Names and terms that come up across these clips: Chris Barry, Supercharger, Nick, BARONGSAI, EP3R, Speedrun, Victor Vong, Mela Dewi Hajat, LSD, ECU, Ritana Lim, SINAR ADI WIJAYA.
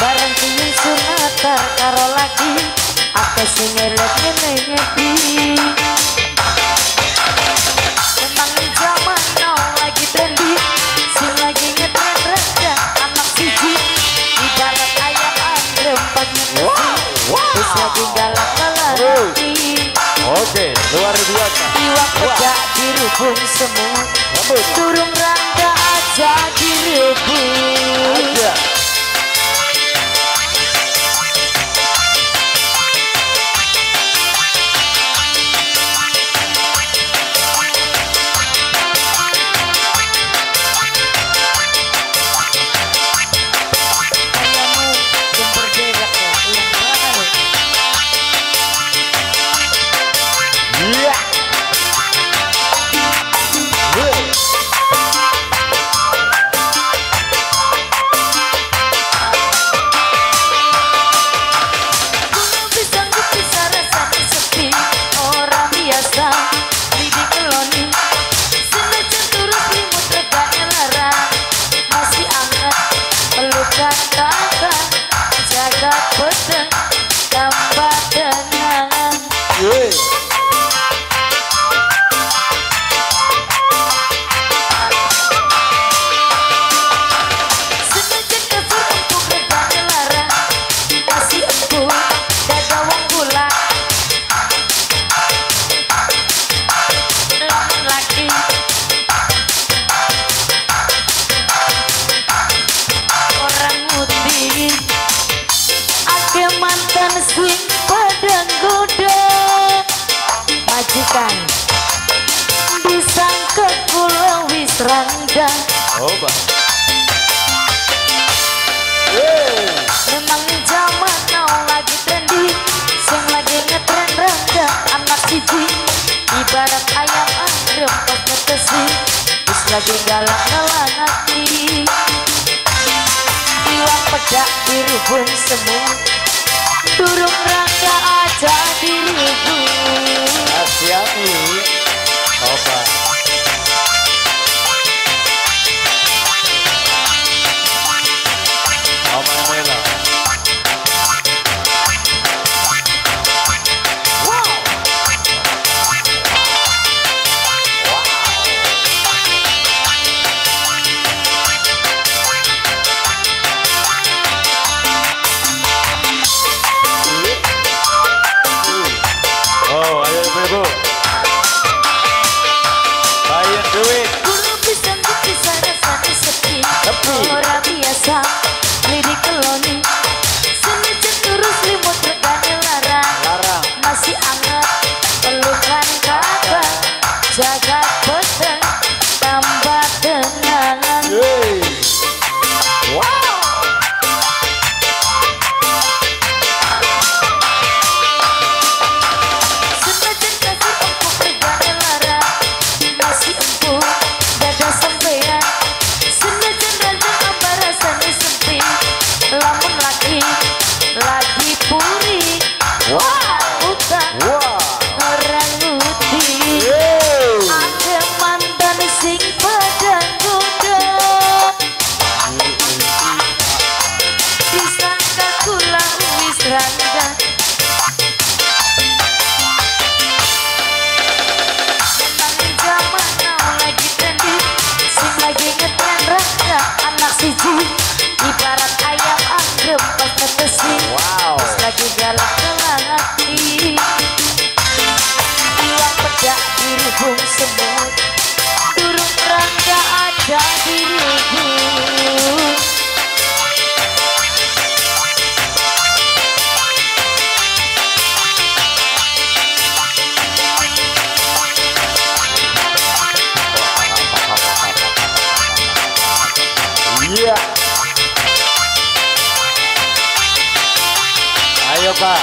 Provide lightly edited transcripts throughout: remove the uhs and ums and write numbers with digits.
bareng sini sunatan karo lagi aku singelet nyenyepi tentang zaman now lagi trendy si lagi ngetren rendah anak siji ibarat ayam andrem pagi terus lagi galak-galak nanti. Oke, luar biasa jiwa kerja dirubung semua turun rangka aja dirubung memang zaman now lagi trendy yang lagi ngetren rendah anak siji ibarat ayam andrem pas ngetesi terus lagi galak-galak nanti ilang pedak dirubung semu turun rangka aja dirubung hati-hati opa. Ayo Pak,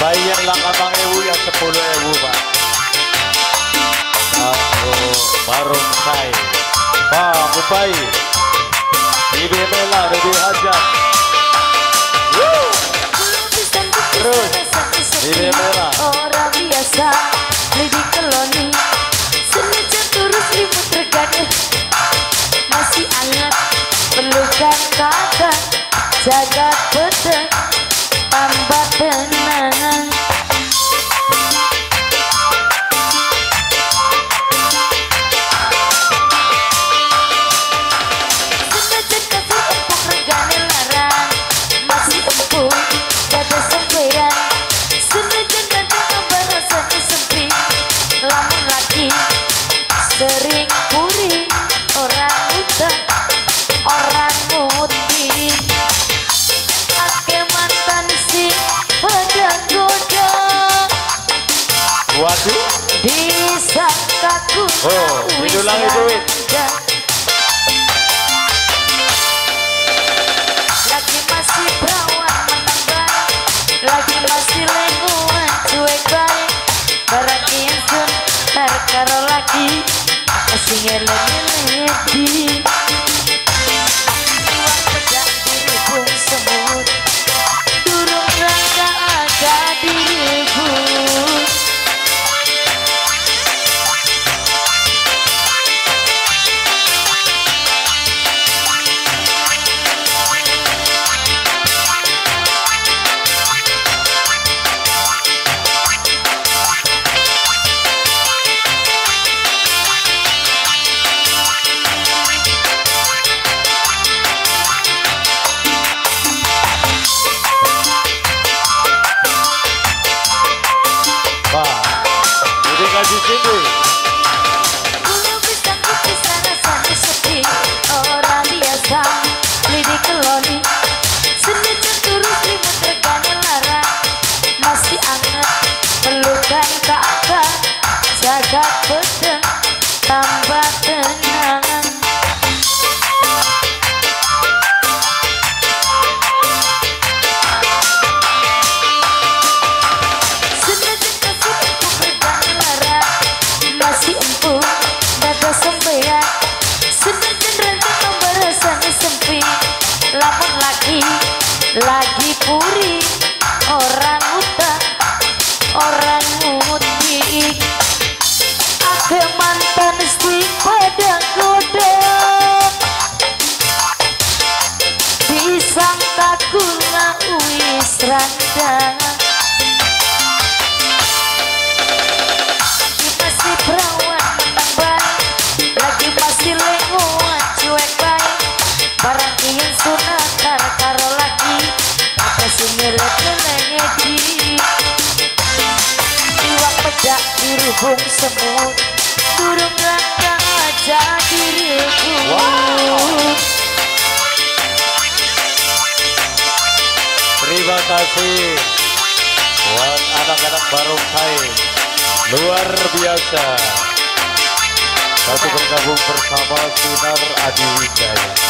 bayar langkah ewu yang 10.000 Pak. Aku baru saya, Pak Mupai, Ibu Mela Dewi Hajat. Terus, Ibu Mela. Orang biasa, lebih keloni, senja turun limut regane, masih hangat, pelukan kata. Mangkat beteng pambat tenangan cek-cek sepak regane larang masih empuk dada semperan senajan dada kebarasane sempit lamun laki sering puri orang utang orang muti ake mantan si pada goda waduh bisa kaku bisa lagi masih perawan mantan barang lagi masih lenguan cuek baik barang insun terkaro lagi masih ngeleng-ngeleng jagat beteng tambah tenang senajan kasih empuk regane larang masih empuk dada sempean senajan rente tambah rasane sempit lamun laki lagi puri orang utang orang muti ke mantan istri pada goda disangkaku ngawis randang lagi masih perawan mantan baik lagi masih lenguan cuek baik barang ingin sunatar karo lagi apa sih ngelek-ngeleknya iwak pedak di rubung semut turun langkah aja diriku terima kasih buat anak-anak barongsai luar biasa satu bergabung bersama Sinar Adi Wijaya.